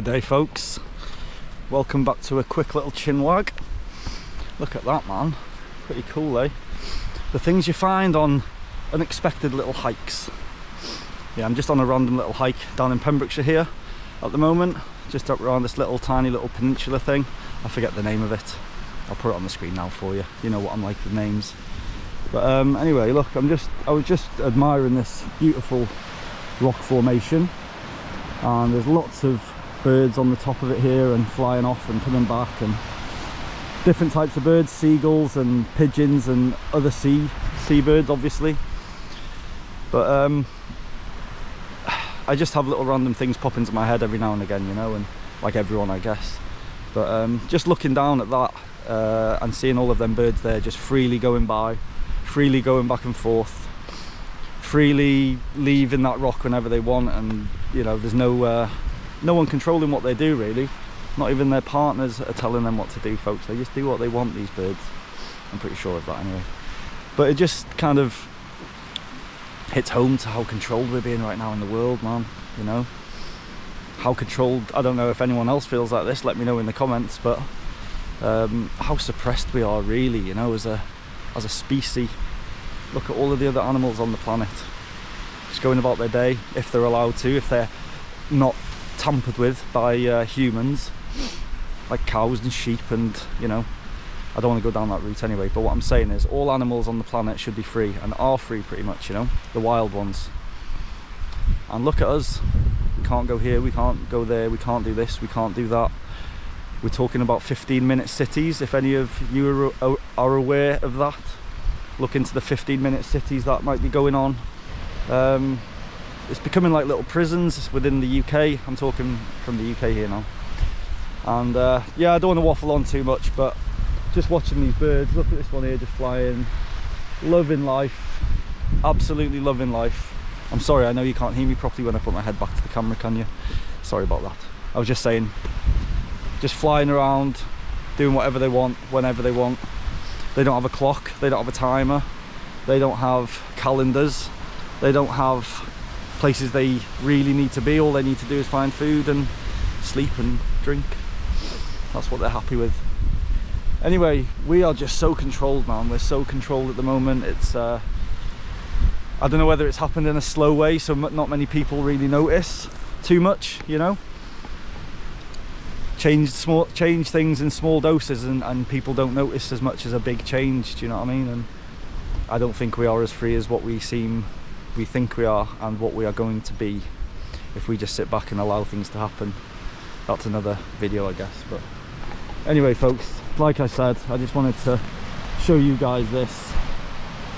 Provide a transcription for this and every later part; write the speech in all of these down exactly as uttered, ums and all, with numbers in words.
Good day, folks. Welcome back to a quick little Chinwag. Look at that, man. Pretty cool, eh? The things you find on unexpected little hikes. Yeah, I'm just on a random little hike down in Pembrokeshire here at the moment, just up around this little tiny little peninsula thing. I forget the name of it. I'll put it on the screen now for you. You know what I'm like with names. But um, anyway, look, I'm just, I was just admiring this beautiful rock formation, and there's lots of birds on the top of it here and flying off and coming back, and different types of birds, seagulls and pigeons and other sea seabirds obviously. But um, I just have little random things pop into my head every now and again, you know, and like everyone, I guess. But um, just looking down at that uh, and seeing all of them birds there just freely going by, freely going back and forth, freely leaving that rock whenever they want, and you know, there's no uh, no one controlling what they do, really. Not even their partners are telling them what to do, folks. They just do what they want, these birds. I'm pretty sure of that anyway. But it just kind of hits home to how controlled we're being right now in the world, man, you know. How controlled, I don't know if anyone else feels like this, let me know in the comments, but um, how suppressed we are really, you know, as a as a species. Look at all of the other animals on the planet, just going about their day, if they're allowed to, if they're not tampered with by uh, humans, like cows and sheep and, you know, I don't want to go down that route anyway. But what I'm saying is all animals on the planet should be free, and are free pretty much, you know, the wild ones. And look at us, we can't go here, we can't go there, we can't do this, we can't do that. We're talking about fifteen minute cities, if any of you are, are aware of that. Look into the fifteen minute cities that might be going on. Um, it's becoming like little prisons within the U K. I'm talking from the U K here now. And uh, yeah, I don't want to waffle on too much, but just watching these birds, look at this one here just flying, loving life, absolutely loving life. I'm sorry, I know you can't hear me properly when I put my head back to the camera, can you? Sorry about that. I was just saying, just flying around, doing whatever they want, whenever they want. They don't have a clock, they don't have a timer, they don't have calendars, they don't have places they really need to be. All they need to do is find food and sleep and drink. That's what they're happy with. Anyway, we are just so controlled, man. We're so controlled at the moment. It's uh, I don't know whether it's happened in a slow way, so m not many people really notice too much, you know. Change small, change things in small doses, and, and people don't notice as much as a big change. Do you know what I mean? And I don't think we are as free as what we seem, we think we are, and what we are going to be if we just sit back and allow things to happen. That's another video, I guess. But anyway, folks, like I said, I just wanted to show you guys this,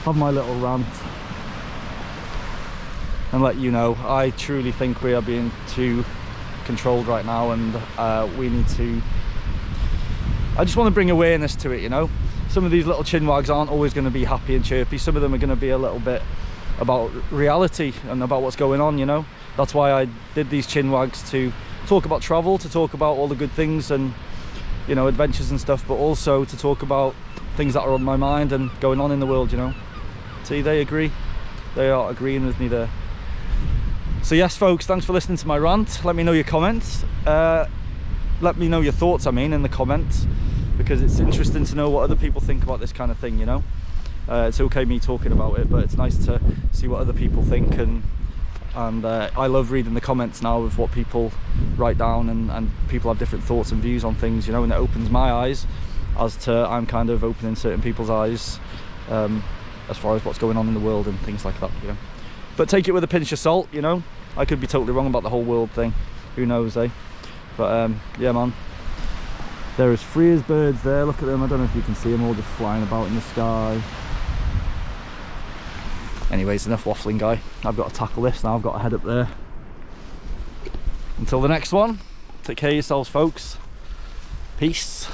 have my little rant, and let you know I truly think we are being too controlled right now, and uh, we need to, I just want to bring awareness to it, you know. Some of these little chinwags aren't always going to be happy and chirpy. Some of them are going to be a little bit about reality and about what's going on, you know. That's why I did these chinwags, to talk about travel, to talk about all the good things and, you know, adventures and stuff, but also to talk about things that are on my mind and going on in the world, you know. See, they agree, they are agreeing with me there. So yes, folks, thanks for listening to my rant. Let me know your comments. Uh, let me know your thoughts, I mean, in the comments, because it's interesting to know what other people think about this kind of thing, you know. Uh, it's okay me talking about it, but it's nice to see what other people think. And and uh, I love reading the comments now of what people write down, and, and people have different thoughts and views on things, you know, and it opens my eyes as to, I'm kind of opening certain people's eyes um, as far as what's going on in the world and things like that, you know. But take it with a pinch of salt, you know. I could be totally wrong about the whole world thing. Who knows, eh? But um, yeah, man. They're as free as birds there. Look at them. I don't know if you can see them all just flying about in the sky. Anyways, enough waffling, guy. I've got to tackle this now. I've got to head up there. Until the next one. Take care of yourselves, folks. Peace.